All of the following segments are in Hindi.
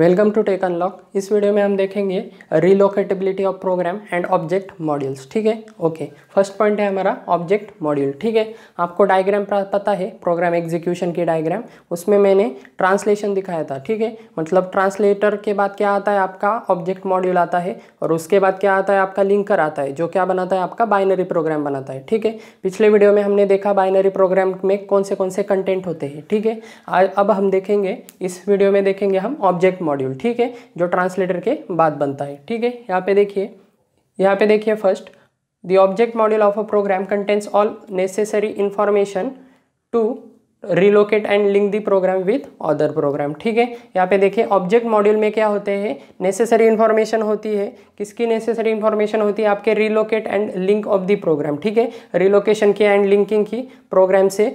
Welcome to tech unlock. इस वीडियो में हम देखेंगे relocatability of program and object modules. ठीक है, ओके। फर्स्ट पॉइंट है हमारा ऑब्जेक्ट मॉड्यूल। ठीक है, आपको डायग्राम पता है, प्रोग्राम एग्जीक्यूशन की डायग्राम, उसमें मैंने ट्रांसलेशन दिखाया था। ठीक है, मतलब ट्रांसलेटर के बाद क्या आता है, आपका ऑब्जेक्ट मॉड्यूल आता है, और उसके बाद क्या आता है, आपका लिंकर आता है, जो क्या बनाता है, आपका बाइनरी प्रोग्राम बनाता है। ठीक है, पिछले वीडियो में हमने देखा बाइनरी प्रोग्राम में कौन से कंटेंट होते हैं। ठीक है, अब हम देखेंगे, इस वीडियो में देखेंगे हम ऑब्जेक्ट मॉड्यूल। ठीक है, जो ट्रांसलेटर के बाद बनता है। ठीक है, यहाँ पे देखिए first the object module of a program contains all necessary information to relocate and link the program with other program. ठीक है, यहाँ पे देखिए ऑब्जेक्ट मॉड्यूल में क्या होते हैं, नेसेसरी इन्फॉर्मेशन होती है। किसकी नेसेसरी इन्फॉर्मेशन होती है, आपके relocate and link of the program. ठीक है, रिलोकेशन की एंड लिंकिंग की प्रोग्राम से,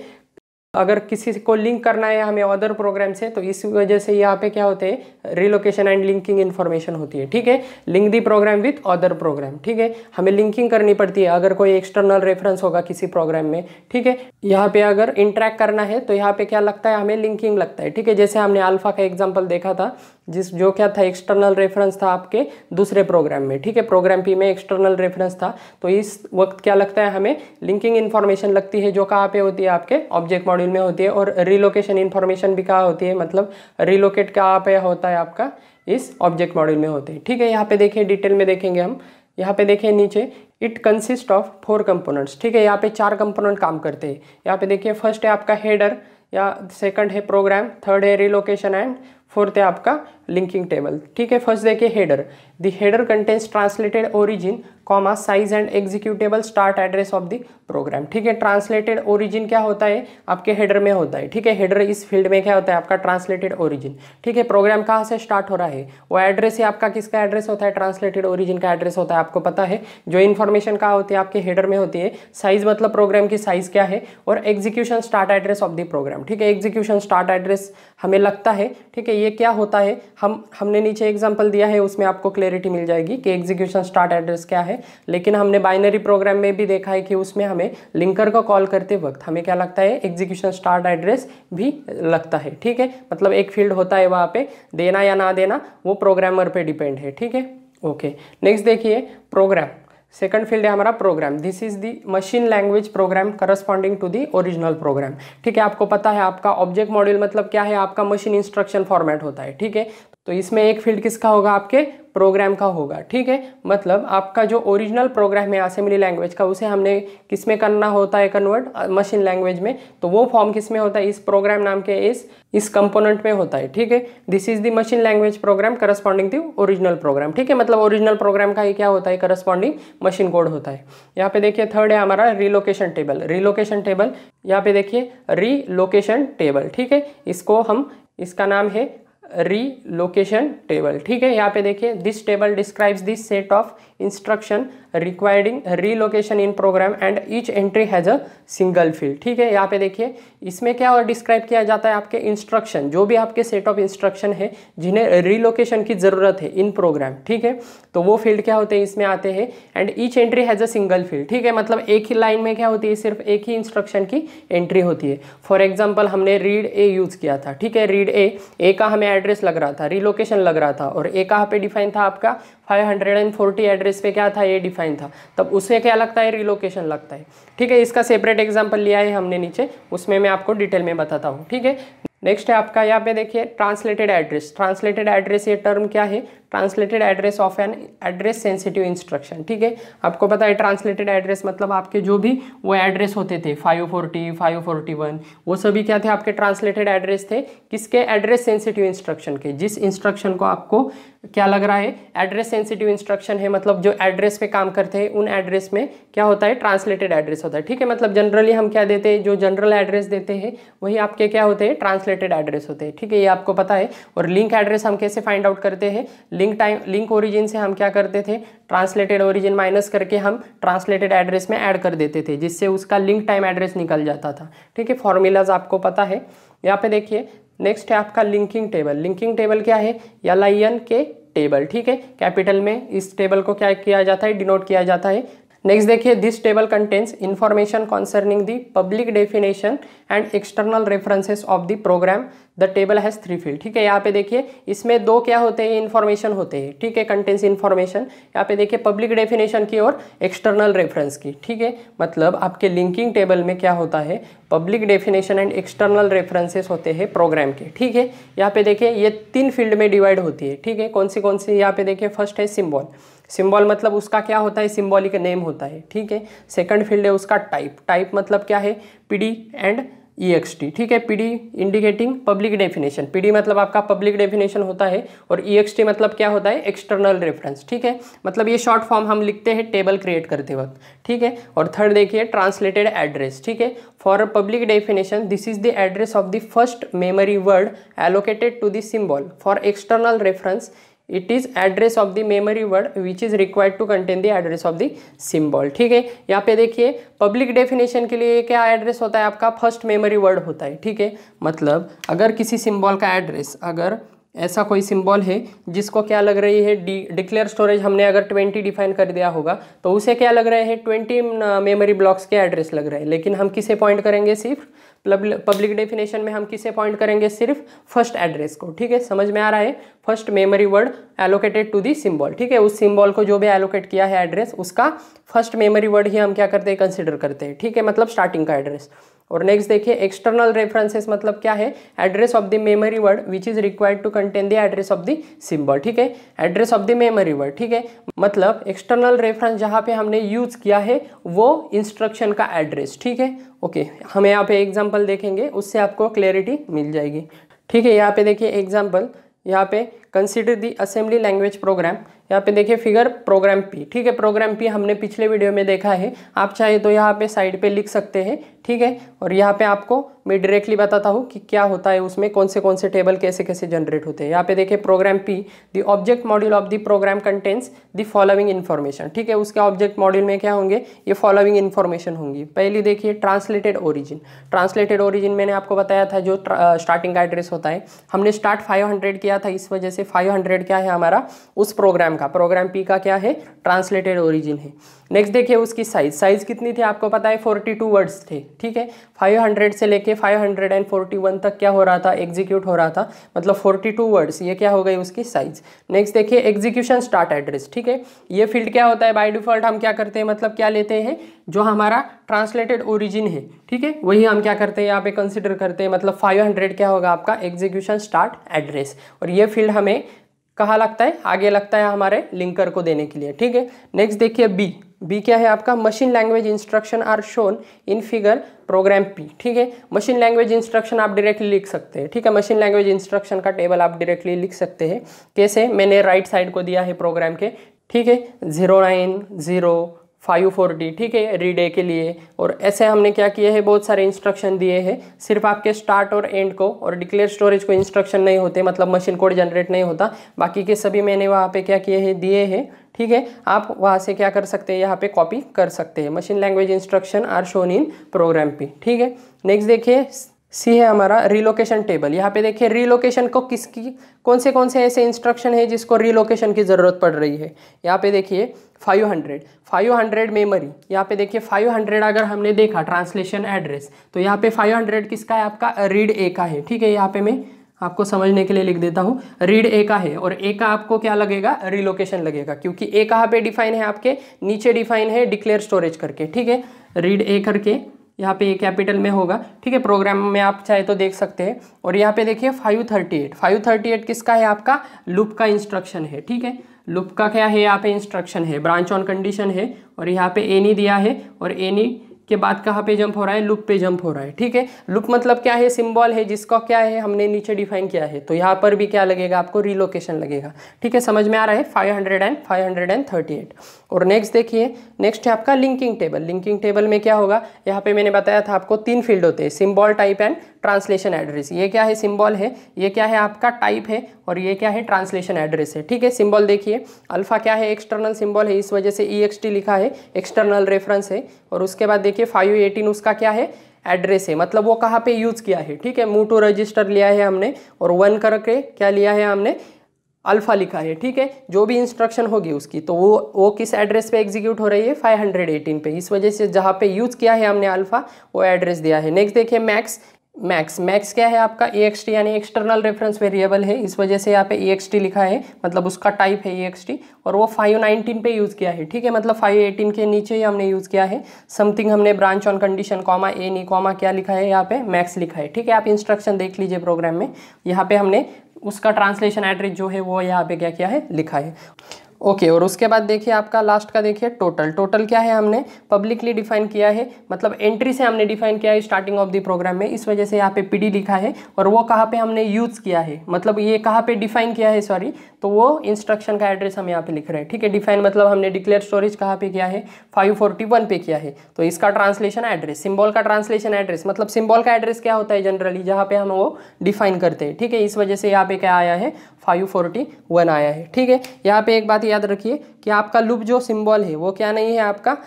अगर किसी को लिंक करना है हमें अदर प्रोग्राम से, तो इस वजह से यहाँ पे क्या होते हैं, रिलोकेशन एंड लिंकिंग इन्फॉर्मेशन होती है। ठीक है, link the program with other program. ठीक है, हमें लिंकिंग करनी पड़ती है अगर कोई एक्सटर्नल रेफरेंस होगा किसी प्रोग्राम में। ठीक है, यहाँ पे अगर इंटरेक्ट करना है तो यहाँ पे क्या लगता है, हमें लिंकिंग लगता है। ठीक है, जैसे हमने अल्फा का एग्जाम्पल देखा था, जो क्या था, एक्सटर्नल रेफरेंस था आपके दूसरे प्रोग्राम में। ठीक है, प्रोग्राम पी में एक्सटर्नल रेफरेंस था, तो इस वक्त क्या लगता है, हमें लिंकिंग इन्फॉर्मेशन लगती है, जो कहाँ पे होती है, आपके ऑब्जेक्ट मॉड्यूल में होती है। और रिलोकेशन इन्फॉर्मेशन भी कहाँ होती है, मतलब रिलोकेट कहाँ पे होता है, आपका इस ऑब्जेक्ट मॉड्यूल में होते हैं। ठीक है, यहाँ पे देखिए डिटेल में देखेंगे हम। यहाँ पे देखिए नीचे इट कंसिस्ट ऑफ 4 कंपोनेंट्स। ठीक है, यहाँ पे 4 कंपोनेंट काम करते हैं। यहाँ पे देखिए फर्स्ट है आपका हेडर, या सेकंड है प्रोग्राम, थर्ड है रिलोकेशन एंड फोर्थ है आपका लिंकिंग टेबल। ठीक है, फर्स्ट देखिए header. The header contains translated origin comma size and executable start address of the program. ठीक है, ट्रांसलेटेड ओरिजिन क्या होता है, आपके हेडर में होता है। ठीक है, हेडर इस फील्ड में क्या होता है, आपका ट्रांसलेटेड ओरिजिन। ठीक है, प्रोग्राम कहाँ से स्टार्ट हो रहा है, वो एड्रेस ही आपका किसका एड्रेस होता है, ट्रांसलेटेड ओरिजिन का एड्रेस होता है। आपको पता है जो इन्फॉर्मेशन कहाँ होती है, आपके हेडर में होती है। साइज मतलब प्रोग्राम की साइज क्या है, और execution start address of the program. ठीक है, एग्जीक्यूशन स्टार्ट एड्रेस हमें लगता है। ठीक है, ये क्या होता है, हमने नीचे एग्जांपल दिया है, उसमें आपको क्लैरिटी मिल जाएगी कि एग्जीक्यूशन स्टार्ट एड्रेस क्या है। लेकिन हमने बाइनरी प्रोग्राम में भी देखा है कि उसमें हमें लिंकर को कॉल करते वक्त हमें क्या लगता है, एग्जीक्यूशन स्टार्ट एड्रेस भी लगता है। ठीक है, मतलब एक फील्ड होता है, वहाँ पे देना या ना देना वो प्रोग्रामर पे डिपेंड है। ठीक है, ओके। नेक्स्ट देखिए प्रोग्राम, सेकंड फील्ड है हमारा program. This is the machine language program corresponding to the original program. ठीक है, आपको पता है आपका ऑब्जेक्ट मॉड्यूल मतलब क्या है, आपका मशीन इंस्ट्रक्शन फॉर्मेट होता है। ठीक है, तो इसमें एक फील्ड किसका होगा, आपके प्रोग्राम का होगा। ठीक है, मतलब आपका जो ओरिजिनल प्रोग्राम है असेंबली लैंग्वेज का, उसे हमने किस में करना होता है, कन्वर्ट मशीन लैंग्वेज में, तो वो फॉर्म किस में होता है, इस प्रोग्राम नाम के इस कंपोनेंट में होता है। ठीक है, this is the machine language program corresponding to original program. ठीक है, मतलब ओरिजिनल प्रोग्राम का ये क्या होता है, करस्पॉन्डिंग मशीन कोड होता है। यहाँ पे देखिए थर्ड है हमारा रिलोकेशन टेबल। रिलोकेशन टेबल, यहाँ पे देखिए रिलोकेशन टेबल। ठीक है, इसका नाम है रिलोकेशन टेबल। ठीक है, यहाँ पे देखिए this table describes this set of instruction requiring relocation in program and each entry has a single field. ठीक है, यहाँ पे देखिए इसमें क्या और डिस्क्राइब किया जाता है, आपके इंस्ट्रक्शन, जो भी आपके सेट ऑफ इंस्ट्रक्शन है जिन्हें रिलोकेशन की ज़रूरत है इन प्रोग्राम। ठीक है, तो वो फील्ड क्या होते हैं, इसमें आते हैं। And each entry has a single field. ठीक है, मतलब एक ही लाइन में क्या होती है, सिर्फ एक ही इंस्ट्रक्शन की एंट्री होती है। फॉर एग्जाम्पल हमने रीड ए यूज़ किया था। ठीक है, रीड ए का हमें एड्रेस लग रहा था, रिलोकेशन लग रहा था, और ए कहाँ पे डिफाइन था, आपका 540 एड्रेस पे क्या था, ये डिफाइन था, तब उसे क्या लगता है, रिलोकेशन लगता है। ठीक है, इसका सेपरेट एग्जांपल लिया है हमने नीचे, उसमें मैं आपको डिटेल में बताता हूँ। ठीक है, नेक्स्ट है आपका यहाँ पे देखिए ट्रांसलेटेड एड्रेस। ट्रांसलेटेड एड्रेस ये टर्म क्या है, translated address of an address sensitive instruction. ठीक है, आपको पता है ट्रांसलेटेड एड्रेस मतलब आपके जो भी वो एड्रेस होते थे 540, 541, वो सभी क्या थे, आपके ट्रांसलेटेड एड्रेस थे, किसके, एड्रेस सेंसिटिव इंस्ट्रक्शन के, जिस इंस्ट्रक्शन को आपको क्या लग रहा है, एड्रेस सेंसिटिव इंस्ट्रक्शन है, मतलब जो एड्रेस पे काम करते हैं उन एड्रेस में क्या होता है, ट्रांसलेटेड एड्रेस होता है। ठीक है, मतलब जनरली हम क्या देते हैं, जो जनरल एड्रेस देते हैं वही आपके क्या होते हैं, ट्रांसलेटेड एड्रेस होते हैं। ठीक है, ये आपको पता है। और लिंक एड्रेस हम कैसे फाइंड आउट करते हैं, लिंक ओरिजिन से हम क्या करते थे, ट्रांसलेटेड ओरिजिन माइनस करके हम ट्रांसलेटेड एड्रेस में ऐड कर देते थे, जिससे उसका लिंक टाइम एड्रेस निकल जाता था। ठीक है, फॉर्मूलाज आपको पता है। यहाँ पे देखिए नेक्स्ट है आपका लिंकिंग टेबल। लिंकिंग टेबल क्या है, LINK टेबल। ठीक है, कैपिटल में इस टेबल को क्या किया जाता है, डिनोट किया जाता है। नेक्स्ट देखिए, this table contains information concerning the public definition and external references of the program. The table has 3 field. ठीक है, यहाँ पे देखिए इसमें 2 क्या होते हैं, इन्फॉर्मेशन होते हैं। ठीक है, कंटेंस इन्फॉर्मेशन, यहाँ पे देखिए पब्लिक डेफिनेशन की और एक्सटर्नल रेफरेंस की। ठीक है, मतलब आपके लिंकिंग टेबल में क्या होता है, public definition and external references होते हैं प्रोग्राम के। ठीक है, यहाँ पे देखिए ये 3 फील्ड में डिवाइड होती है। ठीक है, कौन सी, यहाँ पे देखिए फर्स्ट है सिम्बॉल। सिम्बॉल मतलब उसका क्या होता है, सिम्बॉलिक नेम होता है। ठीक है, सेकंड फील्ड है उसका टाइप। टाइप मतलब क्या है, पीडी एंड EXT। ठीक है, PD indicating public definition, PD मतलब आपका पब्लिक डेफिनेशन होता है, और EXT मतलब क्या होता है, एक्सटर्नल रेफरेंस। ठीक है, मतलब ये शॉर्ट फॉर्म हम लिखते हैं टेबल क्रिएट करते वक्त। ठीक है, और थर्ड देखिए ट्रांसलेटेड एड्रेस। ठीक है, for public definition this is the address of the first memory word allocated to the symbol. For external reference it is address of the memory word which is required to contain the address of the symbol. ठीक है, यहाँ पे देखिए पब्लिक डेफिनेशन के लिए क्या एड्रेस होता है, आपका फर्स्ट मेमोरी वर्ड होता है। ठीक है, मतलब अगर किसी सिम्बॉल का एड्रेस, अगर ऐसा कोई सिम्बॉल है जिसको क्या लग रही है, डिक्लेयर स्टोरेज हमने अगर 20 डिफाइन कर दिया होगा, तो उसे क्या लग रहे हैं, 20 मेमोरी ब्लॉक्स के एड्रेस लग रहे हैं। लेकिन हम किसे पॉइंट करेंगे, सिर्फ पब्लिक डेफिनेशन में हम किसे पॉइंट करेंगे, सिर्फ फर्स्ट एड्रेस को। ठीक है, समझ में आ रहा है, first memory word allocated to the symbol. ठीक है, उस सिम्बॉल को जो भी एलोकेट किया है एड्रेस, उसका फर्स्ट मेमोरी वर्ड ही हम क्या करते हैं, कंसिडर करते हैं। ठीक है, मतलब स्टार्टिंग का एड्रेस। और नेक्स्ट देखिए एक्सटर्नल रेफरेंसेस मतलब क्या है, address of the memory word which is required to contain the address of the symbol. ठीक है, address of the memory word. ठीक है, मतलब एक्सटर्नल रेफरेंस जहाँ पे हमने यूज किया है वो इंस्ट्रक्शन का एड्रेस। ठीक है, ओके, हम यहाँ पे एग्जाम्पल देखेंगे, उससे आपको क्लैरिटी मिल जाएगी। ठीक है, यहाँ पे देखिए एग्जाम्पल, यहाँ पे consider the assembly language program, यहाँ पे देखिए फिगर प्रोग्राम P। ठीक है, प्रोग्राम P हमने पिछले वीडियो में देखा है, आप चाहे तो यहाँ पे साइड पे लिख सकते हैं। ठीक है, और यहाँ पे आपको मैं डायरेक्टली बताता हूँ कि क्या होता है, उसमें कौन से टेबल कैसे कैसे जनरेट होते हैं। यहाँ पे देखिए program P, the object module of the program contains the following information. ठीक है, उसके ऑब्जेक्ट मॉड्यूल में क्या होंगे, ये फॉलोइंग इन्फॉर्मेशन होंगी। पहली देखिए ट्रांसलेटेड ओरिजिन। ट्रांसलेटेड ओरिजिन मैंने आपको बताया था जो स्टार्टिंग का एड्रेस होता है, हमने स्टार्ट 500 किया था, इस वजह से 500 क्या है हमारा, उस प्रोग्राम का, प्रोग्राम P का क्या है, ट्रांसलेटेड ओरिजिन है। नेक्स्ट देखिए उसकी साइज। साइज कितनी थी आपको पता है, 42 वर्ड्स थे। ठीक है, 500 से लेके 541 तक क्या हो रहा था, एग्जीक्यूट हो रहा था, मतलब 42 वर्ड्स, ये क्या हो गई उसकी साइज। नेक्स्ट देखिए एग्जीक्यूशन स्टार्ट एड्रेस। ठीक है, ये फील्ड क्या होता है, बाय डिफॉल्ट हम क्या करते हैं, मतलब क्या लेते हैं, जो हमारा ट्रांसलेटेड ओरिजिन है। ठीक है, वही हम क्या करते हैं यहाँ पे कंसिडर करते हैं, मतलब 500 क्या होगा आपका एग्जीक्यूशन स्टार्ट एड्रेस, और ये फील्ड हमें कहाँ लगता है, आगे लगता है हमारे लिंकर को देने के लिए। ठीक है, नेक्स्ट देखिए B। B क्या है आपका, machine language instruction are shown in figure program P। ठीक है, मशीन लैंग्वेज इंस्ट्रक्शन आप डायरेक्टली लिख सकते हैं। ठीक है, मशीन लैंग्वेज इंस्ट्रक्शन का टेबल आप डायरेक्टली लिख सकते हैं। कैसे, मैंने राइट साइड को दिया है प्रोग्राम के। ठीक है, 090 540। ठीक है, रीड ए के लिए, और ऐसे हमने क्या किए हैं, बहुत सारे इंस्ट्रक्शन दिए हैं, सिर्फ आपके स्टार्ट और एंड को और डिक्लेयर स्टोरेज को इंस्ट्रक्शन नहीं होते, मतलब मशीन कोड जनरेट नहीं होता, बाकी के सभी मैंने वहाँ पे क्या किए हैं, दिए हैं। ठीक है, आप वहाँ से क्या कर सकते हैं, यहाँ पे कॉपी कर सकते हैं, machine language instruction are shown in program P। ठीक है, नेक्स्ट देखिए सी है हमारा रिलोकेशन टेबल। यहाँ पे देखिए रिलोकेशन को किसकी, कौन से ऐसे इंस्ट्रक्शन है जिसको रिलोकेशन की ज़रूरत पड़ रही है। यहाँ पे देखिए 500 मेमोरी, यहाँ पे देखिए 500 अगर हमने देखा ट्रांसलेशन एड्रेस, तो यहाँ पे 500 किसका है आपका, रीड ए का है। ठीक है, यहाँ पे मैं आपको समझने के लिए लिख देता हूँ, रीड ए का है, और ए का आपको क्या लगेगा, रिलोकेशन लगेगा, क्योंकि ए कहाँ पे डिफाइन है, आपके नीचे डिफाइन है डिक्लेयर स्टोरेज करके। ठीक है, रीड ए करके यहाँ पे कैपिटल में होगा। ठीक है, प्रोग्राम में आप चाहे तो देख सकते हैं। और यहाँ पे देखिए 538 किसका है आपका, लूप का इंस्ट्रक्शन है। ठीक है, लूप का क्या है यहाँ पे इंस्ट्रक्शन है, ब्रांच ऑन कंडीशन है, और यहाँ पे एनी दिया है, और एनी के बाद कहाँ पे जंप हो रहा है, लूप पे जंप हो रहा है। ठीक है, लूप मतलब क्या है, सिंबल है जिसको क्या है हमने नीचे डिफाइन किया है, तो यहाँ पर भी क्या लगेगा आपको, रिलोकेशन लगेगा। ठीक है, समझ में आ रहा है, 538। और नेक्स्ट देखिए, नेक्स्ट है आपका लिंकिंग टेबल। लिंकिंग टेबल में क्या होगा, यहाँ पे मैंने बताया था आपको 3 फील्ड होते हैं, symbol, type and translation address. ये क्या है, सिंबॉल है, ये क्या है आपका टाइप है, और ये क्या है ट्रांसलेशन एड्रेस है। ठीक है, सिंबॉल देखिए अल्फा क्या है, एक्सटर्नल सिंबॉल है, इस वजह से EXT लिखा है, एक्सटर्नल रेफरेंस है, और उसके बाद देखिए 518 उसका क्या है, एड्रेस है, मतलब वो कहाँ पे यूज़ किया है। ठीक है, मूव टू रजिस्टर लिया है हमने, और 1 करके क्या लिया है हमने, अल्फ़ा लिखा है, ठीक है, जो भी इंस्ट्रक्शन होगी उसकी, तो वो किस एड्रेस पे एग्जीक्यूट हो रही है, 518 पे। इस वजह से जहाँ पे यूज़ किया है हमने अल्फ़ा वो एड्रेस दिया है। नेक्स्ट देखिए मैक्स। मैक्स मैक्स क्या है आपका ext यानी एक्सटर्नल रेफरेंस वेरिएबल है, इस वजह से यहाँ पे ext लिखा है, मतलब उसका टाइप है ext, और वो 519 पे यूज़ किया है, ठीक है, मतलब 518 के नीचे ही हमने यूज़ किया है। समथिंग हमने branch on condition comma any comma क्या लिखा है यहाँ पे मैक्स लिखा है, ठीक है। आप इंस्ट्रक्शन देख लीजिए प्रोग्राम में, यहाँ पे हमने उसका ट्रांसलेशन एड्रेस जो है वो यहाँ पे क्या किया है लिखा है, ओके। और उसके बाद देखिए आपका लास्ट का देखिए टोटल। टोटल क्या है हमने पब्लिकली डिफाइन किया है, मतलब एंट्री से हमने डिफाइन किया है स्टार्टिंग ऑफ द प्रोग्राम में, इस वजह से यहाँ पे pd लिखा है, और वो कहाँ पे हमने यूज़ किया है, मतलब ये कहाँ पे डिफाइन किया है, सॉरी, तो वो इंस्ट्रक्शन का एड्रेस हम यहाँ पे लिख रहे हैं, ठीक है। डिफाइन मतलब हमने डिक्लेयर स्टोरेज कहाँ पे किया है, 541 पे किया है, तो इसका ट्रांसलेशन एड्रेस, सिम्बॉल का ट्रांसलेशन एड्रेस, मतलब सिम्बॉल का एड्रेस क्या होता है जनरली जहाँ पे हम वो डिफाइन करते हैं, ठीक है। इस वजह से यहाँ पे क्या आया है 541 आया है, ठीक है। यहाँ पे एक बात याद रखिए कि आपका लूप जो सिंबल है वो क्या नहीं है आपका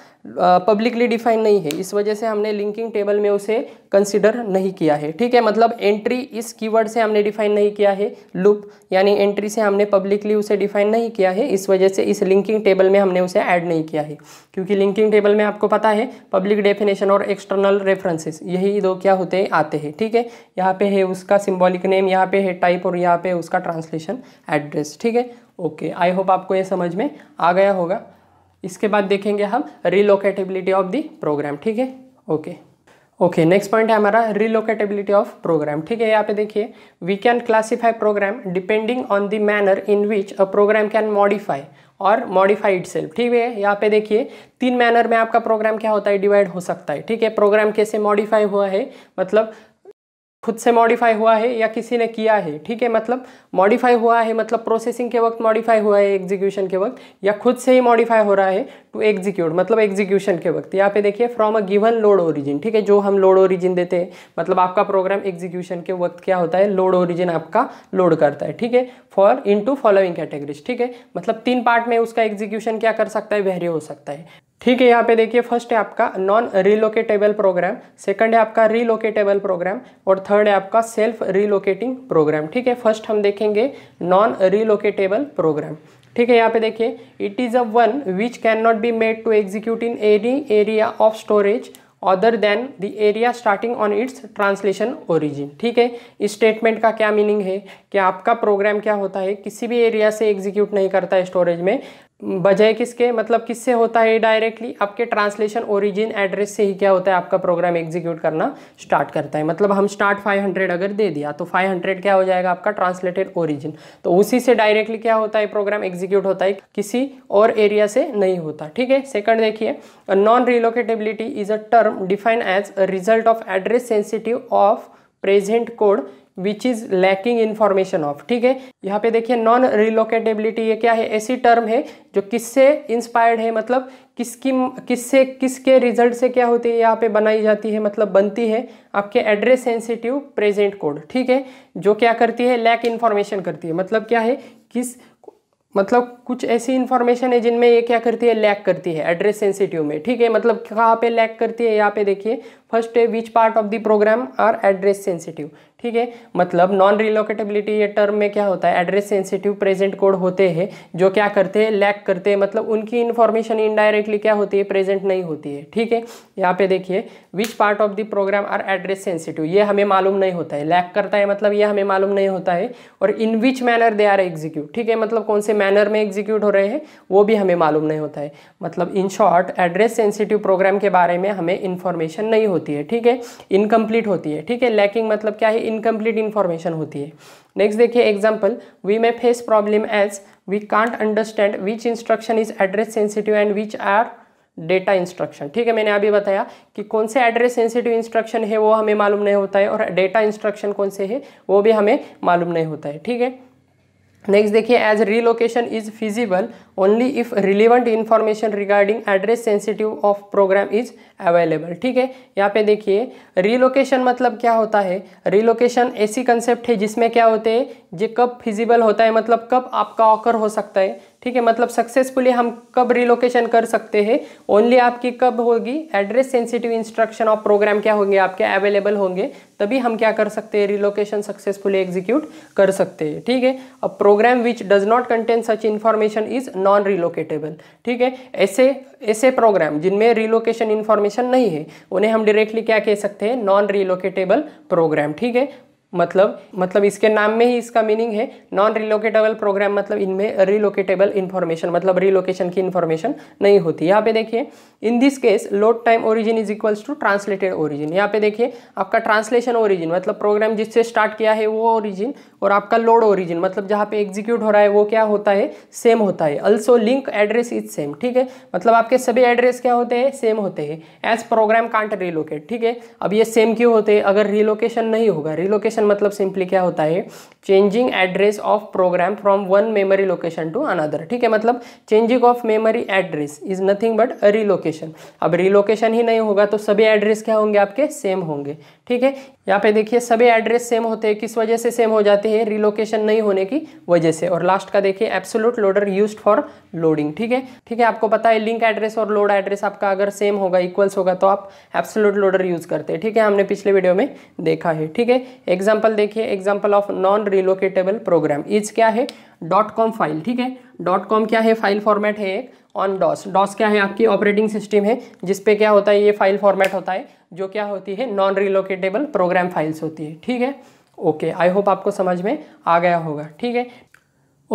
पब्लिकली डिफाइन नहीं है, इस वजह से हमने लिंकिंग टेबल में उसे कंसीडर नहीं किया है, ठीक है, मतलब एंट्री इस कीवर्ड से हमने डिफाइन नहीं किया है, लूप यानी एंट्री से हमने पब्लिकली उसे डिफाइन नहीं किया है, इस वजह से इस लिंकिंग टेबल में हमने उसे ऐड नहीं किया है, क्योंकि लिंकिंग टेबल में आपको पता है पब्लिक डेफिनेशन और एक्सटर्नल रेफरेंसेस, यही दो क्या होते हैं आते हैं, ठीक है। यहाँ पे है उसका सिम्बॉलिक नेम, यहाँ पे है टाइप, और यहाँ पे उसका ट्रांसलेशन एड्रेस, ठीक है, ओके। आई होप आपको ये समझ में आ गया होगा। इसके बाद देखेंगे हम रिलोकेटेबिलिटी ऑफ द प्रोग्राम, ठीक है, ओके ओके। नेक्स्ट पॉइंट है हमारा रिलोकेटेबिलिटी ऑफ प्रोग्राम, ठीक है। यहाँ पे देखिए we can classify program depending on the manner in which a program can modify और मॉडिफाई इटसेल्फ, ठीक है। यहाँ पे देखिए तीन मैनर में आपका प्रोग्राम क्या होता है डिवाइड हो सकता है, ठीक है। प्रोग्राम कैसे मॉडिफाई हुआ है, मतलब खुद से मॉडिफाई हुआ है या किसी ने किया है, ठीक है, मतलब मॉडिफाई हुआ है मतलब प्रोसेसिंग के वक्त मॉडिफाई हुआ है एग्जीक्यूशन के वक्त, या खुद से ही मॉडिफाई हो रहा है टू एग्जीक्यूट मतलब एग्जीक्यूशन के वक्त। यहाँ पे देखिए from a given load origin, ठीक है, जो हम लोड ओरिजिन देते हैं, मतलब आपका प्रोग्राम एग्जीक्यूशन के वक्त क्या होता है लोड ओरिजिन आपका लोड करता है, ठीक है, for in to following categories, ठीक है, मतलब तीन पार्ट में उसका एग्जीक्यूशन क्या कर सकता है वेरी हो सकता है, ठीक है। यहाँ पे देखिए फर्स्ट है आपका नॉन रिलोकेटेबल प्रोग्राम, सेकंड है आपका रिलोकेटेबल प्रोग्राम, और थर्ड है आपका सेल्फ रिलोकेटिंग प्रोग्राम, ठीक है। फर्स्ट हम देखेंगे नॉन रिलोकेटेबल प्रोग्राम, ठीक है। यहाँ पे देखिए it is a one which can not be made to execute in any area of storage other than the area starting on its translation origin, ठीक है। इस स्टेटमेंट का क्या मीनिंग है कि आपका प्रोग्राम क्या होता है किसी भी एरिया से एग्जीक्यूट नहीं करता है स्टोरेज में, बजाय किसके, मतलब किससे होता है डायरेक्टली आपके ट्रांसलेशन ओरिजिन एड्रेस से ही क्या होता है आपका प्रोग्राम एग्जीक्यूट करना स्टार्ट करता है। मतलब हम स्टार्ट 500 अगर दे दिया तो 500 क्या हो जाएगा आपका ट्रांसलेटेड ओरिजिन, तो उसी से डायरेक्टली क्या होता है प्रोग्राम एग्जीक्यूट होता है, किसी और एरिया से नहीं होता, ठीक है। सेकंड देखिए non relocatability is a term defined as a result of address sensitive of present code which is lacking information of, ठीक है। यहाँ पे देखिए नॉन रिलोकेटेबिलिटी ये क्या है ऐसी टर्म है जो किससे इंस्पायर्ड है, मतलब किससे किसके रिजल्ट से क्या होती है यहाँ पे बनाई जाती है, मतलब बनती है आपके एड्रेस सेंसिटिव प्रेजेंट कोड, ठीक है, जो क्या करती है लैक इन्फॉर्मेशन करती है, मतलब क्या है किस मतलब कुछ ऐसी इन्फॉर्मेशन है जिनमें ये क्या करती है लैक करती है एड्रेस सेंसिटिव में, ठीक है, मतलब कहाँ पे लैक करती है। यहाँ पे देखिए फर्स्ट है which part of the program are address sensitive, ठीक है, मतलब नॉन रिलोकेटेबिलिटी ये टर्म में क्या होता है एड्रेस सेंसिटिव प्रेजेंट कोड होते हैं जो क्या करते हैं लैक करते हैं, मतलब उनकी इन्फॉर्मेशन इनडायरेक्टली क्या होती है प्रेजेंट नहीं होती है, ठीक है। यहाँ पे देखिए which part of the program are address sensitive, ये हमें मालूम नहीं होता है लैक करता है मतलब ये हमें मालूम नहीं होता है, और in which manner they are execute, ठीक है, मतलब कौन से मैनर में एग्जीक्यूट हो रहे हैं वो भी हमें मालूम नहीं होता है, मतलब in short address sensitive program के बारे में हमें इन्फॉर्मेशन नहीं होती है, ठीक है, इनकम्प्लीट होती है, ठीक है, लैकिंग मतलब क्या है इनकम्प्लीट इन्फॉर्मेशन होती है। नेक्स्ट देखिए example we may face problem as we can't understand which instruction is address sensitive and which are data instruction, ठीक है। मैंने अभी बताया कि कौन से एड्रेस सेंसिटिव इंस्ट्रक्शन है वो हमें मालूम नहीं होता है, और डेटा इंस्ट्रक्शन कौन से है वो भी हमें मालूम नहीं होता है, ठीक है। नेक्स्ट देखिए as relocation is feasible only if relevant information regarding address sensitive of program is available, ठीक है। यहाँ पे देखिए रिलोकेशन मतलब क्या होता है, रिलोकेशन ऐसी कंसेप्ट है जिसमें क्या होते हैं ये कब फिजिबल होता है, मतलब कब आपका ऑकर हो सकता है, ठीक है, मतलब सक्सेसफुली हम कब रिलोकेशन कर सकते हैं, ओनली आपकी कब होगी, address sensitive instruction of program क्या होंगे आपके अवेलेबल होंगे, तभी हम क्या कर सकते हैं रिलोकेशन सक्सेसफुली एग्जीक्यूट कर सकते हैं, ठीक है। अब program which does not contain such information is non relocatable, ठीक है, ऐसे प्रोग्राम जिनमें रिलोकेशन इन्फॉर्मेशन नहीं है उन्हें हम डायरेक्टली क्या कह सकते हैं, नॉन रिलोकेटेबल प्रोग्राम, ठीक है। मतलब इसके नाम में ही इसका मीनिंग है नॉन रिलोकेटेबल प्रोग्राम, मतलब इनमें रिलोकेटेबल इन्फॉर्मेशन, मतलब रिलोकेशन की इन्फॉर्मेशन नहीं होती। यहाँ पे देखिए, in this case load time origin is equals to translated origin. यहाँ पे देखिए आपका ट्रांसलेशन ओरिजिन मतलब प्रोग्राम जिससे स्टार्ट किया है वो ओरिजिन, और आपका लोड ओरिजिन मतलब जहाँ पे एग्जीक्यूट हो रहा है वो क्या होता है, सेम होता है। Also link address is same, ठीक है, मतलब आपके सभी एड्रेस क्या होते हैं, सेम होते हैं। एज प्रोग्राम कांट रिलोकेट, ठीक है। अब ये सेम क्यों होते हैं, अगर रिलोकेशन नहीं होगा, रिलोकेशन मतलब सिंपली क्या होता है, changing address of program from one memory location to another, ठीक है, मतलब changing of memory address is nothing but relocation. अब रिलोकेशन ही नहीं होगा तो सभी एड्रेस क्या होंगे आपके, सेम होंगे, ठीक है। यहाँ पे देखिए सभी एड्रेस सेम होते हैं, किस वजह से सेम हो जाते हैं, रिलोकेशन नहीं होने की वजह से। और लास्ट का देखिए absolute loader used for loading, ठीक है, ठीक है। आपको पता है लिंक एड्रेस और लोड एड्रेस आपका अगर सेम होगा, इक्वल्स होगा, तो आप एब्सोल्यूट लोडर यूज करते हैं, ठीक है, हमने पिछले वीडियो में देखा है, ठीक है। एग्जाम्पल देखिए, example of non relocatable program is क्या है, .com फाइल, ठीक है। .com क्या है, फाइल फॉर्मेट है एक ऑन डॉस। डॉस क्या है, आपकी ऑपरेटिंग सिस्टम है जिसपे क्या होता है ये फाइल फॉर्मेट होता है, जो क्या होती है नॉन रिलोकेटेबल प्रोग्राम फाइल्स होती है, ठीक है। ओके, आई होप आपको समझ में आ गया होगा, ठीक है।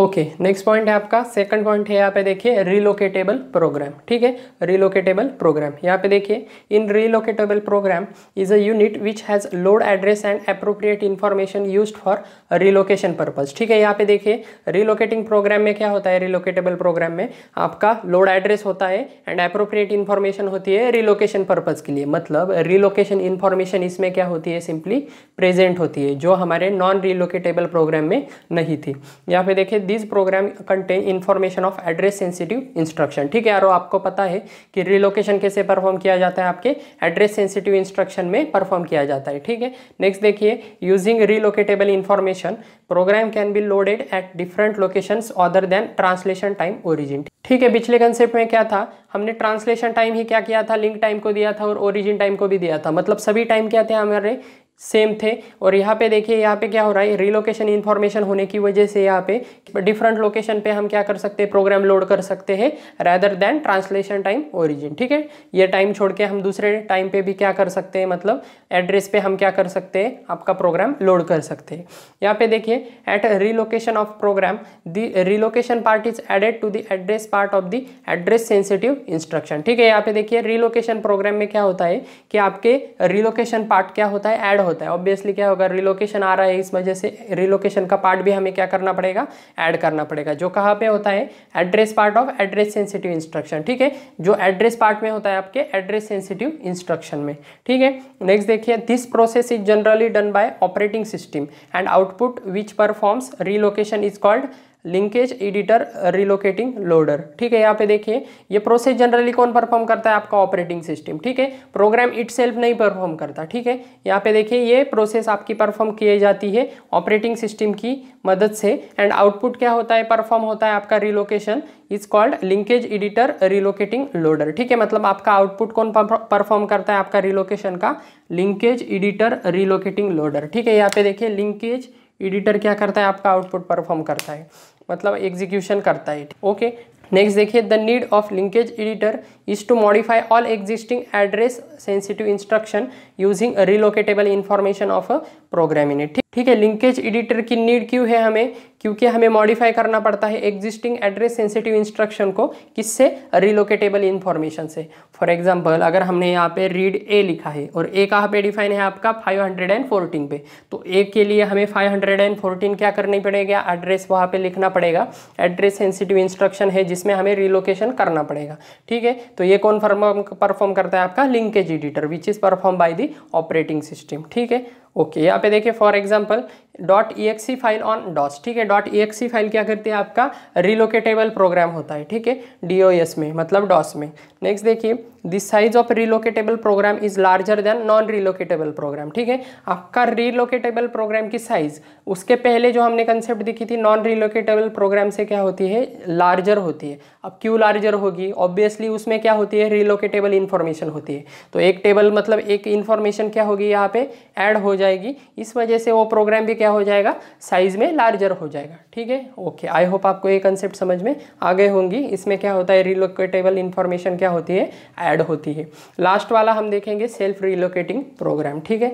ओके, नेक्स्ट पॉइंट है आपका, सेकंड पॉइंट है यहाँ पे देखिए रिलोकेटेबल प्रोग्राम, ठीक है, रिलोकेटेबल प्रोग्राम। यहाँ पे देखिए in relocatable program is a unit which has load address and appropriate information used for relocation purpose, ठीक है। यहाँ पे देखिए रिलोकेटिंग प्रोग्राम में क्या होता है, रिलोकेटेबल प्रोग्राम में आपका लोड एड्रेस होता है एंड एप्रोप्रिएट इन्फॉर्मेशन होती है रिलोकेशन पर्पस के लिए, मतलब रिलोकेशन इन्फॉर्मेशन इसमें क्या होती है, सिंपली प्रेजेंट होती है, जो हमारे नॉन रिलोकेटेबल प्रोग्राम में नहीं थी। यहाँ पे देखिए this program contain information of address sensitive instruction, ठीक है। और आपको पता है कि रिलोकेशन कैसे परफॉर्म किया जाता है, आपके एड्रेस सेंसिटिव इंस्ट्रक्शन में परफॉर्म किया जाता है, ठीक है। नेक्स्ट देखिए, using relocatable information program can be loaded at different locations other than translation time origin, ठीक है। पिछले कंसेप्ट में क्या था, हमने ट्रांसलेशन टाइम ही क्या किया था, लिंक टाइम को दिया था और ओरिजिन टाइम को भी दिया था, मतलब सभी टाइम क्या थे हमारे, सेम थे। और यहाँ पे देखिए यहाँ पे क्या हो रहा है, रिलोकेशन इन्फॉर्मेशन होने की वजह से यहाँ पे डिफरेंट लोकेशन पे हम क्या कर सकते हैं, प्रोग्राम लोड कर सकते हैं rather than translation time origin, ठीक है। ये टाइम छोड़ के हम दूसरे टाइम पे भी क्या कर सकते हैं, मतलब एड्रेस पे हम क्या कर सकते हैं, आपका प्रोग्राम लोड कर सकते हैं। यहाँ पे देखिए at relocation of program the relocation part is added to the address part of the address sensitive instruction, ठीक है। यहाँ पे देखिए रिलोकेशन प्रोग्राम में क्या होता है कि आपके रिलोकेशन पार्ट क्या होता है, ऐड होता है। ऑब्वियसली क्या होगा, रिलोकेशन आ रहा है, इस वजह से रिलोकेशन का पार्ट भी हमें क्या करना पड़ेगा, ऐड करना पड़ेगा, जो कहाँ पे होता है, address part of address sensitive instruction, ठीक है, जो एड्रेस पार्ट में होता है आपके एड्रेस सेंसिटिव इंस्ट्रक्शन में, ठीक है। नेक्स्ट देखिए this process is generally done by operating system and output which performs relocation is called linkage editor relocating loader, ठीक है। यहाँ पे देखिए ये प्रोसेस जनरली कौन परफॉर्म करता है, आपका ऑपरेटिंग सिस्टम, ठीक है, प्रोग्राम इटसेल्फ नहीं परफॉर्म करता, ठीक है। यहाँ पे देखिए ये प्रोसेस आपकी परफॉर्म किए जाती है ऑपरेटिंग सिस्टम की मदद से एंड आउटपुट क्या होता है, परफॉर्म होता है आपका relocation is called linkage editor relocating loader, ठीक है, मतलब आपका आउटपुट कौन परफॉर्म करता है, आपका रिलोकेशन का लिंकेज एडिटर रिलोकेटिंग लोडर, ठीक है। यहाँ पे देखिए लिंकेज एडिटर क्या करता है, आपका आउटपुट परफॉर्म करता है, मतलब एग्जीक्यूशन करता है, ओके। नेक्स्ट देखिए the need of linkage editor is to modify all existing address sensitive instruction using relocatable information of a program in it, ठीक है। लिंकेज एडिटर की नीड क्यों है हमें, क्योंकि हमें मॉडिफाई करना पड़ता है एग्जिस्टिंग एड्रेस सेंसिटिव इंस्ट्रक्शन को, किससे, रिलोकेटेबल इन्फॉर्मेशन से। फॉर एग्जांपल अगर हमने यहाँ पे रीड ए लिखा है और ए कहाँ पे डिफाइन है आपका 514 पे, तो ए के लिए हमें 514 क्या करनी पड़ेगा, एड्रेस वहाँ पे लिखना पड़ेगा, एड्रेस सेंसिटिव इंस्ट्रक्शन है जिसमें हमें रिलोकेशन करना पड़ेगा, ठीक है। तो ये कौन परफॉर्म करता है, आपका linkage editor which is perform by the operating system, ठीक है, ओके। यहाँ पे देखिए for example .exe file on DOS, ठीक है, .exe फाइल क्या करती है, आपका रिलोकेटेबल प्रोग्राम होता है, ठीक है, DOS में मतलब डॉस में। नेक्स्ट देखिए the size of relocatable program is larger than non relocatable program. ठीक है, आपका रिलोकेटेबल प्रोग्राम की साइज उसके पहले जो हमने कंसेप्ट देखी थी नॉन रिलोकेटेबल प्रोग्राम से क्या होती है, लार्जर होती है। अब क्यों लार्जर होगी, ऑब्वियसली उसमें क्या होती है, रिलोकेटेबल इन्फॉर्मेशन होती है। तो एक टेबल मतलब एक इन्फॉर्मेशन क्या होगी यहाँ पे ऐड हो जाएगी, इस वजह से वो प्रोग्राम भी क्या हो जाएगा, साइज में लार्जर हो जाएगा। ठीक है, ओके, आई होप आपको ये कंसेप्ट समझ में आ गए होंगी। इसमें क्या होता है, रिलोकेटेबल इन्फॉर्मेशन क्या होती है, ऐड होती है। लास्ट वाला हम देखेंगे सेल्फ रिलोकेटिंग प्रोग्राम। ठीक है,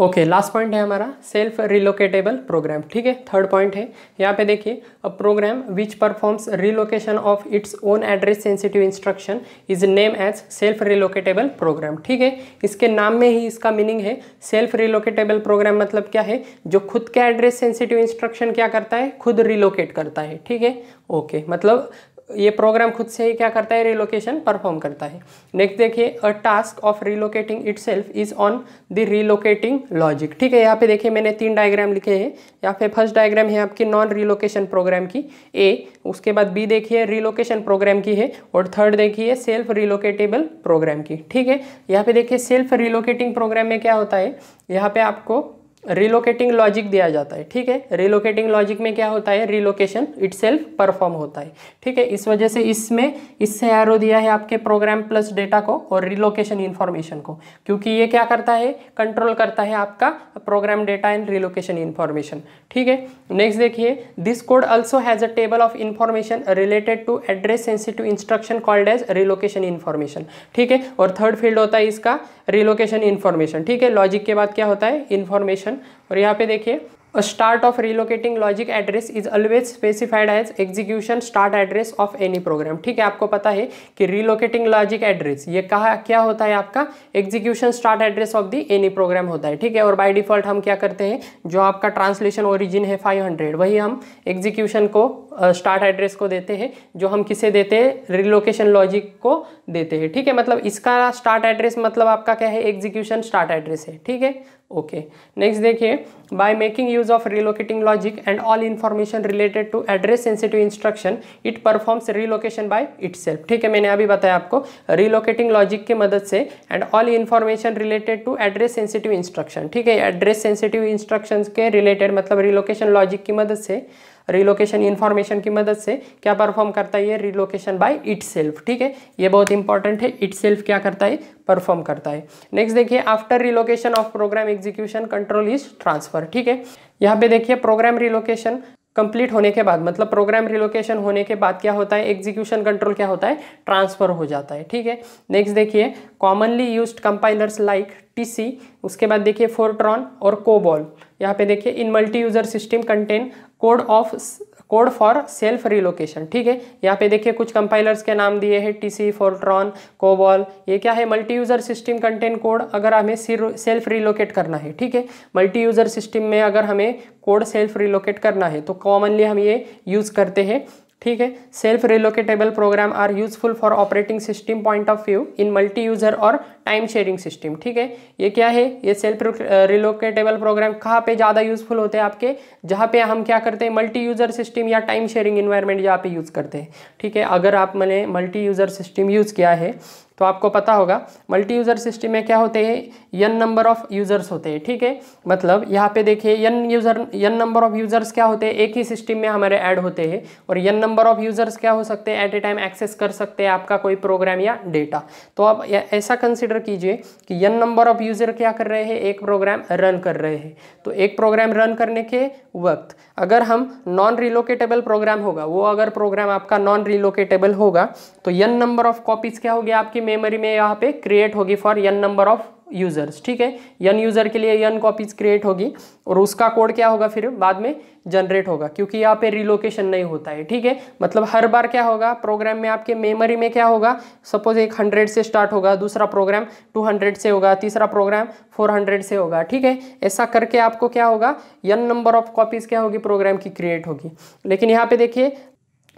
ओके, लास्ट पॉइंट है हमारा सेल्फ रिलोकेटेबल प्रोग्राम। ठीक है, थर्ड पॉइंट है यहाँ पे, देखिए a program which performs relocation of its own address sensitive instruction is name as self relocatable program. ठीक है, इसके नाम में ही इसका मीनिंग है सेल्फ रिलोकेटेबल प्रोग्राम, मतलब क्या है, जो खुद के एड्रेस सेंसिटिव इंस्ट्रक्शन क्या करता है, खुद रिलोकेट करता है। ठीक है, ओके, मतलब ये प्रोग्राम खुद से ही क्या करता है, रिलोकेशन परफॉर्म करता है। नेक्स्ट देखिए, a task of relocating itself is on the relocating logic. ठीक है, यहाँ पे देखिए मैंने तीन डायग्राम लिखे हैं। यहाँ पे फर्स्ट डायग्राम है आपकी नॉन रिलोकेशन प्रोग्राम की, ए, उसके बाद बी देखिए रिलोकेशन प्रोग्राम की है, और थर्ड देखिए सेल्फ रिलोकेटेबल प्रोग्राम की। ठीक है, यहाँ पे देखिए सेल्फ रिलोकेटिंग प्रोग्राम में क्या होता है, यहाँ पे आपको रिलोकेटिंग लॉजिक दिया जाता है। ठीक है, रिलोकेटिंग लॉजिक में क्या होता है, रिलोकेशन इटसेल्फ परफॉर्म होता है। ठीक है, इस वजह से इसमें इससे एरो दिया है आपके प्रोग्राम प्लस डेटा को और रिलोकेशन इन्फॉर्मेशन को, क्योंकि ये क्या करता है, कंट्रोल करता है आपका program data and relocation information. ठीक है, नेक्स्ट देखिए, this code also has a table of information related to address sensitive instruction called as relocation information. ठीक है, और थर्ड फील्ड होता है इसका रिलोकेशन इन्फॉर्मेशन। ठीक है, लॉजिक के बाद क्या होता है, इन्फॉर्मेशन। और यहाँ पे देखिए start of relocating logic address is always specified as execution start address of any program. ठीक है, आपको पता है कि रिलोकेटिंग लॉजिक एड्रेस ये कहा क्या होता है, आपका execution start address of the any program होता है। ठीक है, और बाय डिफॉल्ट हम क्या करते हैं, जो आपका ट्रांसलेशन ओरिजिन है 500 वही हम एग्जीक्यूशन को स्टार्ट एड्रेस को देते हैं, जो हम किसे देते हैं, रिलोकेशन लॉजिक को देते हैं। ठीक है, मतलब इसका स्टार्ट एड्रेस मतलब आपका क्या है, एग्जीक्यूशन स्टार्ट एड्रेस है। ठीक है, ओके, नेक्स्ट देखिए, by making use of relocating logic and all information related to address sensitive instruction it performs relocation by itself. ठीक है, मैंने अभी बताया आपको रिलोकेटिंग लॉजिक की मदद से and all information related to address sensitive instruction. ठीक है, एड्रेस सेंसिटिव इंस्ट्रक्शन के रिलेटेड मतलब रिलोकेशन लॉजिक की मदद से, रिलोकेशन इन्फॉर्मेशन की मदद से क्या परफॉर्म करता है, रिलोकेशन बाय इटसेल्फ। ठीक है, ये बहुत इंपॉर्टेंट है, इटसेल्फ क्या करता है, परफॉर्म करता है। नेक्स्ट देखिए, after relocation of program execution control is transfer. ठीक है, यहाँ पे देखिए प्रोग्राम रिलोकेशन कंप्लीट होने के बाद मतलब प्रोग्राम रिलोकेशन होने के बाद क्या होता है, एग्जीक्यूशन कंट्रोल क्या होता है, ट्रांसफर हो जाता है। ठीक है, नेक्स्ट देखिए, commonly used compilers like TC, उसके बाद देखिए फोरट्रॉन और कोबॉल। यहाँ पे देखिए in multi user system contain code for self relocation. ठीक है, यहाँ पे देखिए कुछ कंपाइलर्स के नाम दिए हैं TC, फोरट्रॉन, कोबॉल। ये क्या है, multi user system contain code अगर हमें सेल्फ रिलोकेट करना है। ठीक है, मल्टी यूजर सिस्टम में अगर हमें कोड सेल्फ रिलोकेट करना है तो कॉमनली हम ये यूज करते हैं। ठीक है, self relocatable program are useful for operating system point of view in multi user और टाइम शेयरिंग सिस्टम। ठीक है, ये क्या है, ये सेल्फ रिलोकेटेबल प्रोग्राम कहाँ पे ज़्यादा यूजफुल होते हैं आपके, जहाँ पे हम क्या करते हैं, मल्टी यूजर सिस्टम या टाइम शेयरिंग इन्वायरमेंट जहाँ पे यूज़ करते हैं। ठीक है, अगर आप मैंने मल्टी यूजर सिस्टम यूज़ किया है तो आपको पता होगा मल्टी यूज़र सिस्टम में क्या होते हैं, n नंबर ऑफ़ यूज़र्स होते हैं। ठीक है, मतलब यहाँ पे देखिए n नंबर ऑफ़ यूज़र्स क्या होते हैं, एक ही सिस्टम में हमारे ऐड होते हैं, और n नंबर ऑफ़ यूज़र्स क्या हो सकते हैं, एट ए टाइम एक्सेस कर सकते हैं आपका कोई प्रोग्राम या डेटा। तो आप ऐसा कंसिडर कीजिए कि n नंबर ऑफ़ यूज़र क्या कर रहे हैं, एक प्रोग्राम रन कर रहे हैं। तो एक प्रोग्राम रन करने के वक्त अगर हम नॉन रिलोकेटेबल प्रोग्राम होगा, वो अगर प्रोग्राम आपका नॉन रिलोकेटेबल होगा तो n नंबर ऑफ़ कॉपीज़ क्या होगी आपकी मेमोरी में यहाँ पे क्रिएट होगी for n number of users. ठीक है, n यूजर के लिए n कॉपीज क्रिएट होगी और उसका कोड क्या होगा फिर बाद में जनरेट होगा, क्योंकि यहाँ पे रिलोकेशन नहीं होता है। ठीक है, मतलब हर बार क्या होगा, प्रोग्राम में आपके मेमोरी में क्या होगा, सपोज एक 100 से स्टार्ट होगा, दूसरा प्रोग्राम 200 से होगा, तीसरा प्रोग्राम 400 से होगा। ठीक है, ऐसा करके आपको क्या होगा, n नंबर ऑफ कॉपीज क्या होगी प्रोग्राम की क्रिएट होगी। लेकिन यहाँ पे देखिए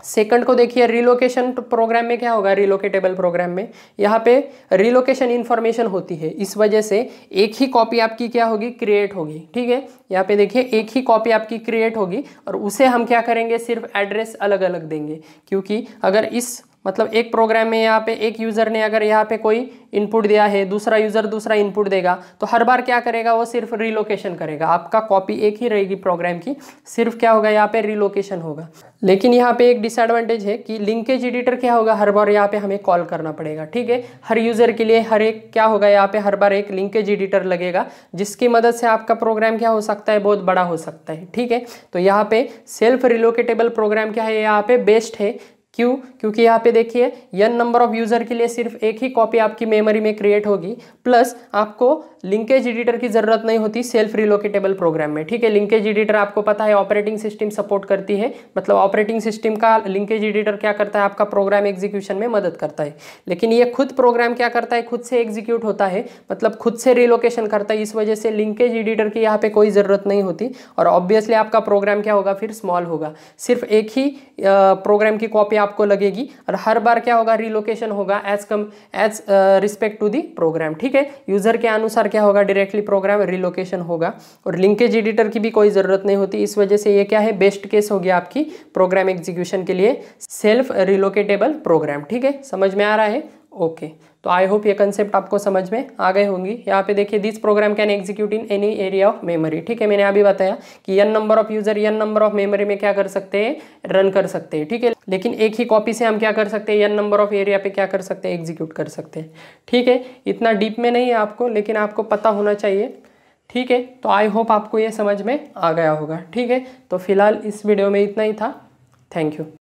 सेकंड को देखिए, रिलोकेशन प्रोग्राम में क्या होगा, रिलोकेटेबल प्रोग्राम में यहाँ पे रिलोकेशन इन्फॉर्मेशन होती है, इस वजह से एक ही कॉपी आपकी क्या होगी, क्रिएट होगी। ठीक है, यहाँ पे देखिए एक ही कॉपी आपकी क्रिएट होगी और उसे हम क्या करेंगे, सिर्फ एड्रेस अलग अलग देंगे, क्योंकि अगर इस मतलब एक प्रोग्राम में यहाँ पे एक यूज़र ने अगर यहाँ पे कोई इनपुट दिया है, दूसरा यूज़र दूसरा इनपुट देगा, तो हर बार क्या करेगा, वो सिर्फ रिलोकेशन करेगा। आपका कॉपी एक ही रहेगी प्रोग्राम की, सिर्फ क्या होगा यहाँ पे रिलोकेशन होगा। लेकिन यहाँ पे एक डिसएडवांटेज है कि लिंकेज एडिटर क्या होगा, हर बार यहाँ पे हमें कॉल करना पड़ेगा। ठीक है, हर यूज़र के लिए हर एक क्या होगा, यहाँ पे हर बार एक लिंकेज एडिटर लगेगा, जिसकी मदद से आपका प्रोग्राम क्या हो सकता है, बहुत बड़ा हो सकता है। ठीक है, तो यहाँ पे सेल्फ रिलोकेटेबल प्रोग्राम क्या है, यहाँ पे बेस्ट है। क्यों? क्योंकि यहाँ पे देखिए n नंबर ऑफ यूज़र के लिए सिर्फ एक ही कॉपी आपकी मेमोरी में क्रिएट होगी, प्लस आपको लिंकेज एडिटर की ज़रूरत नहीं होती सेल्फ रिलोकेटेबल प्रोग्राम में। ठीक है, लिंकेज एडिटर आपको पता है ऑपरेटिंग सिस्टम सपोर्ट करती है, मतलब ऑपरेटिंग सिस्टम का लिंकेज एडिटर क्या करता है, आपका प्रोग्राम एग्जीक्यूशन में मदद करता है। लेकिन ये खुद प्रोग्राम क्या करता है, खुद से एग्जीक्यूट होता है, मतलब खुद से रिलोकेशन करता है। इस वजह से लिंकेज एडिटर की यहाँ पर कोई ज़रूरत नहीं होती, और ऑब्वियसली आपका प्रोग्राम क्या होगा, फिर स्मॉल होगा। सिर्फ एक ही प्रोग्राम की कॉपी आपको लगेगी, और हर बार क्या होगा, रिलोकेशन होगा as respect to the program. ठीक है, यूजर के अनुसार क्या होगा, डायरेक्टली प्रोग्राम रिलोकेशन होगा, और लिंकेज एडिटर की भी कोई जरूरत नहीं होती। इस वजह से ये क्या है, बेस्ट केस हो गया आपकी प्रोग्राम एग्जीक्यूशन के लिए सेल्फ रिलोकेटेबल प्रोग्राम। ठीक है, समझ में आ रहा है? ओके, तो आई होप ये कंसेप्ट आपको समझ में आ गए होंगी। यहाँ पे देखिए, this program can execute in any area of memory. ठीक है, मैंने अभी बताया कि n number of user n number of memory में क्या कर सकते हैं, रन कर सकते हैं। ठीक है, लेकिन एक ही कॉपी से हम क्या कर सकते हैं, n नंबर ऑफ एरिया पे क्या कर सकते हैं, एग्जीक्यूट कर सकते हैं। ठीक है, इतना डीप में नहीं है आपको, लेकिन आपको पता होना चाहिए। ठीक है, तो आई होप आपको ये समझ में आ गया होगा। ठीक है, तो फिलहाल इस वीडियो में इतना ही था। Thank you.